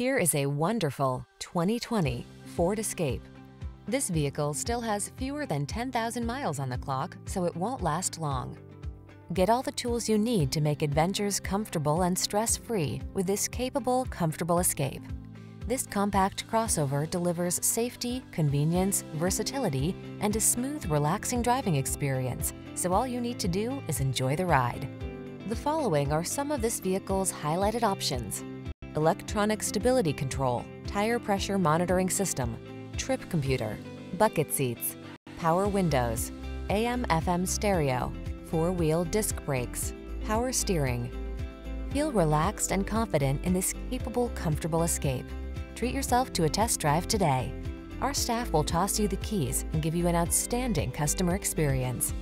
Here is a wonderful 2020 Ford Escape. This vehicle still has fewer than 10,000 miles on the clock, so it won't last long. Get all the tools you need to make adventures comfortable and stress-free with this capable, comfortable Escape. This compact crossover delivers safety, convenience, versatility, and a smooth, relaxing driving experience, so all you need to do is enjoy the ride. The following are some of this vehicle's highlighted options: electronic stability control, tire pressure monitoring system, trip computer, bucket seats, power windows, AM/FM stereo, four-wheel disc brakes, power steering. Feel relaxed and confident in this capable, comfortable Escape. Treat yourself to a test drive today. Our staff will toss you the keys and give you an outstanding customer experience.